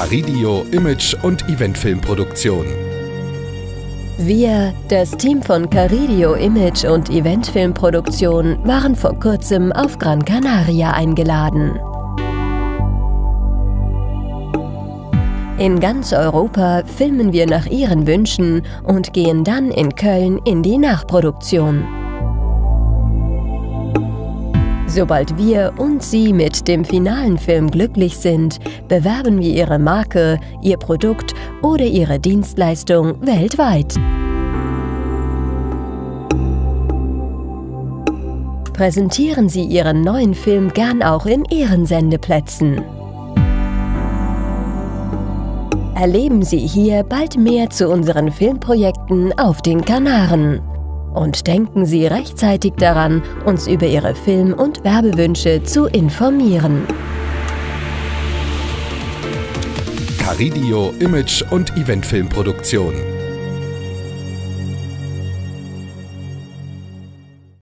Karrideo Image und Eventfilmproduktion. Wir, das Team von Karrideo Image und Eventfilmproduktion, waren vor kurzem auf Gran Canaria eingeladen. In ganz Europa filmen wir nach ihren Wünschen und gehen dann in Köln in die Nachproduktion. Sobald wir und Sie mit dem finalen Film glücklich sind, bewerben wir Ihre Marke, Ihr Produkt oder Ihre Dienstleistung weltweit. Präsentieren Sie Ihren neuen Film gern auch in Ihren Sendeplätzen. Erleben Sie hier bald mehr zu unseren Filmprojekten auf den Kanaren. Und denken Sie rechtzeitig daran, uns über Ihre Film- und Werbewünsche zu informieren. Karrideo Image und Eventfilmproduktion.